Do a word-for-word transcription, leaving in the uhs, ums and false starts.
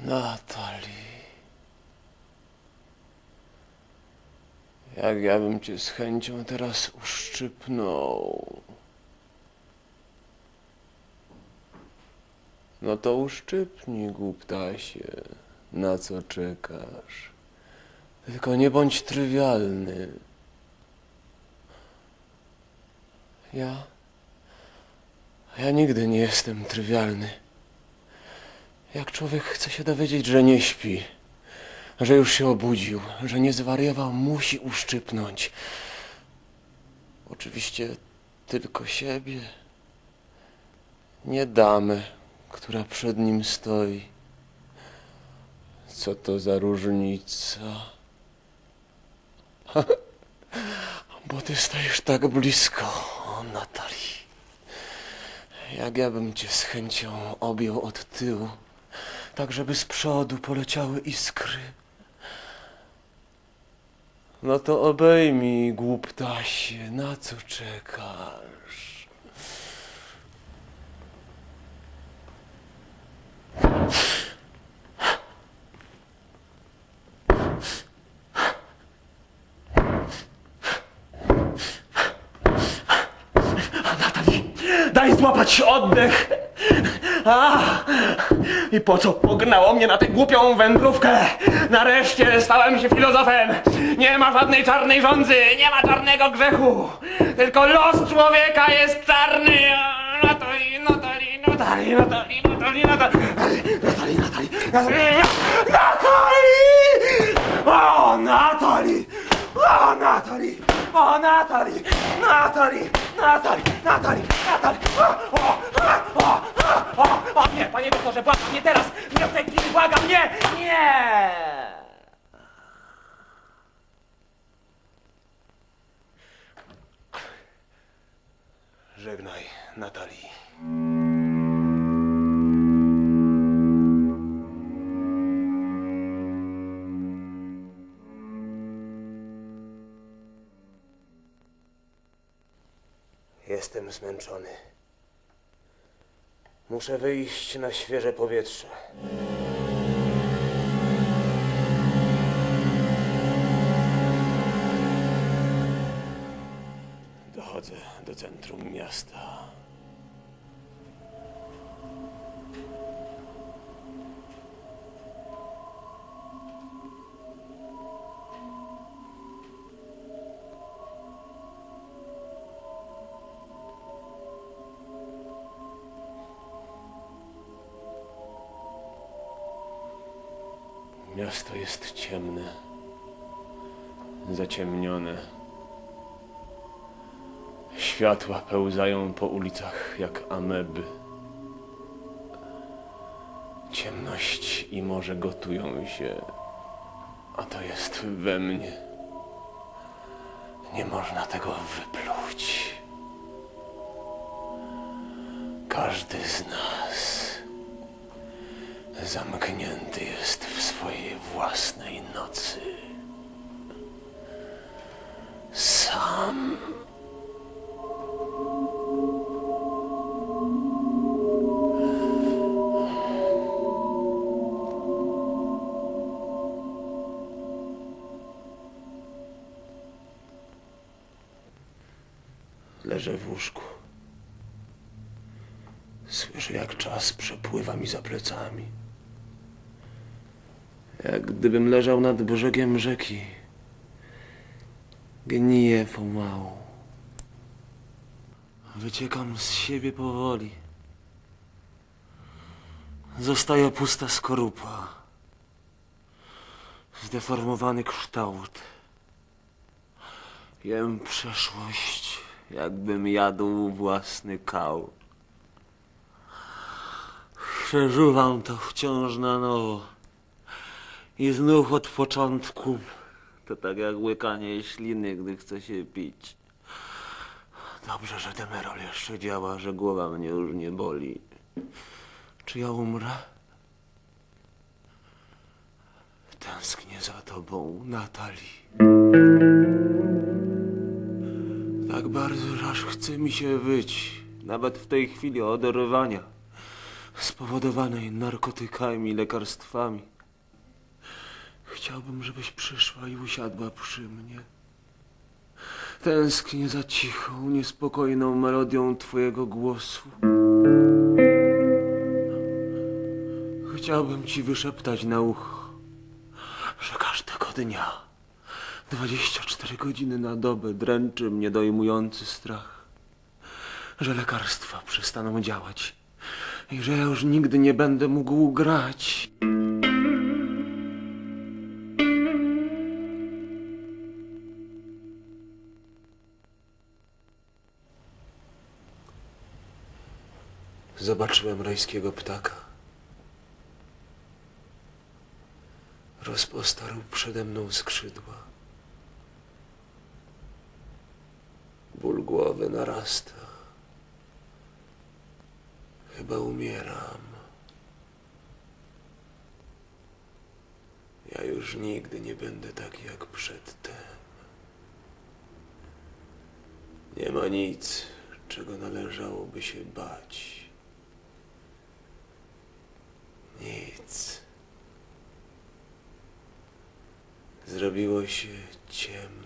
Natalie, jak ja bym cię z chęcią teraz uszczypnął. No to uszczypnij, głuptasie, na co czekasz? Tylko nie bądź trywialny. Ja... Ja nigdy nie jestem trywialny. Jak człowiek chce się dowiedzieć, że nie śpi, że już się obudził, że nie zwariował, musi uszczypnąć. Oczywiście tylko siebie. Nie damę, która przed nim stoi. Co to za różnica? Bo ty stoisz tak blisko, Natalie. Jak ja bym cię z chęcią objął od tyłu, tak żeby z przodu poleciały iskry. No to obejmij, głuptasie, na co czekasz? Natalie, daj złapać oddech! A, i po co pognało mnie na tę głupią wędrówkę? Nareszcie stałem się filozofem! Nie ma żadnej czarnej rządzy, nie ma czarnego grzechu! Tylko los człowieka jest czarny! Natalie, Natalie, Natalie, Natalie, Natalie, Natalie, Natalie, Natalie, Natalie! O, Natalie! O, Natalie! O, Natalie! Natalie! Natalie! Natalie! Natalie! O, o, o, o, o, o, nie! Panie doktorze, błagam, nie teraz! Nie w tej chwili, błagam, nie! Nie! Żegnaj, Natalie. Jestem zmęczony. Muszę wyjść na świeże powietrze. Dochodzę do centrum miasta. Miasto jest ciemne, zaciemnione. Światła pełzają po ulicach jak ameby. Ciemność i morze gotują się, a to jest we mnie. Nie można tego wypluć. Każdy z nas zamknięty jest w swojej własnej nocy. Sam. Leżę w łóżku. Słyszę, jak czas przepływa mi za plecami. Jak gdybym leżał nad brzegiem rzeki. Gniję pomału. Wyciekam z siebie powoli. Zostaje pusta skorupa. Zdeformowany kształt. Jem przeszłość, jakbym jadł własny kał. Przeżuwam to wciąż na nowo. I znów od początku. To tak jak łykanie śliny, gdy chce się pić. Dobrze, że Demerol jeszcze działa, że głowa mnie już nie boli. Czy ja umrę? Tęsknię za tobą, Natalie. bardzo aż chce mi się wyć, nawet w tej chwili oderywania, spowodowanej narkotykami i lekarstwami. Chciałbym, żebyś przyszła i usiadła przy mnie. Tęsknię za cichą, niespokojną melodią twojego głosu. Chciałbym ci wyszeptać na ucho, że każdego dnia, dwadzieścia cztery godziny na dobę, dręczy mnie dojmujący strach, że lekarstwa przestaną działać i że ja już nigdy nie będę mógł grać. Zobaczyłem Rajskiego Ptaka. Rozpostarł przede mną skrzydła. Ból głowy narasta. Chyba umieram. Ja już nigdy nie będę taki jak przedtem. Nie ma nic, czego należałoby się bać. Nic. Zrobiło się ciemno.